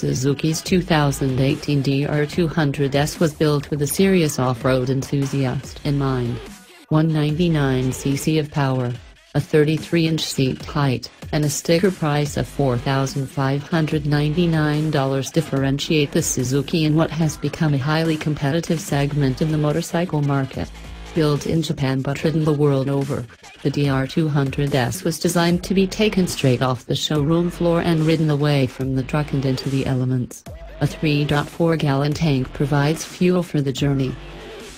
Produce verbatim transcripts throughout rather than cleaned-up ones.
Suzuki's two thousand eighteen D R two hundred S was built with a serious off-road enthusiast in mind. one hundred ninety-nine c c of power, a thirty-three inch seat height, and a sticker price of four thousand five hundred ninety-nine dollars differentiate the Suzuki in what has become a highly competitive segment in the motorcycle market. Built in Japan but ridden the world over, the D R two hundred S was designed to be taken straight off the showroom floor and ridden away from the truck and into the elements. A three point four gallon tank provides fuel for the journey.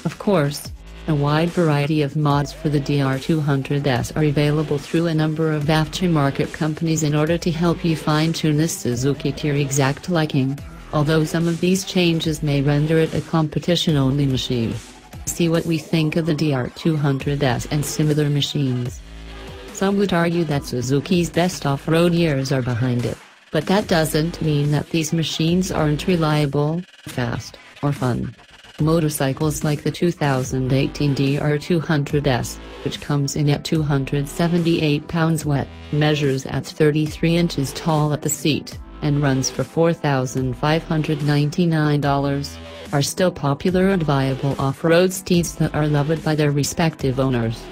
Of course, a wide variety of mods for the D R two hundred S are available through a number of aftermarket companies in order to help you fine-tune this Suzuki to your exact liking, although some of these changes may render it a competition-only machine. See what we think of the D R two hundred S and similar machines. Some would argue that Suzuki's best off-road years are behind it, but that doesn't mean that these machines aren't reliable, fast, or fun. Motorcycles like the two thousand eighteen D R two hundred S, which comes in at two hundred seventy-eight pounds wet, measures at thirty-three inches tall at the seat, and runs for four thousand five hundred ninety-nine dollars, are still popular and viable off-road steeds that are loved by their respective owners.